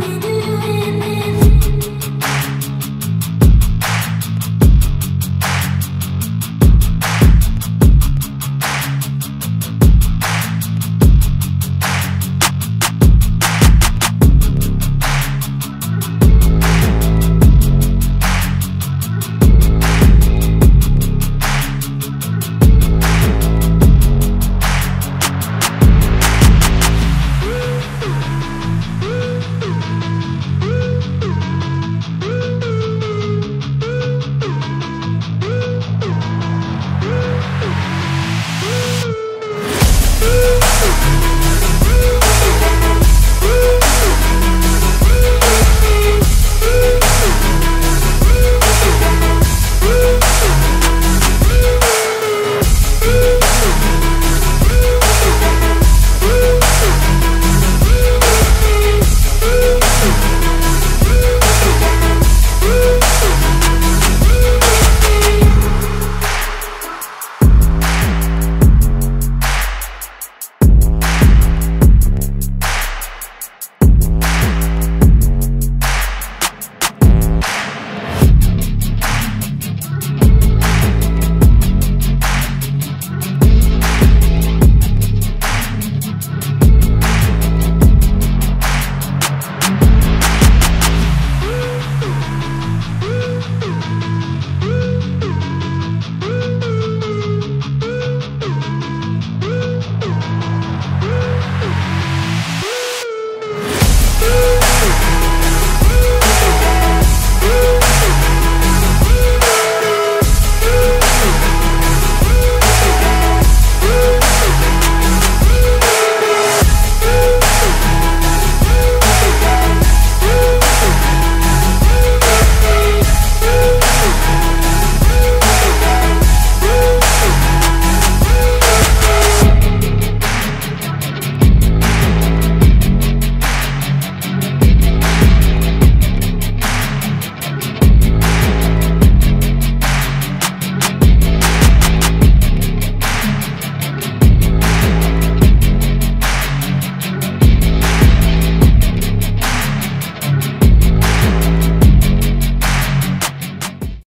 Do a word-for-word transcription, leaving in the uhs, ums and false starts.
We do it.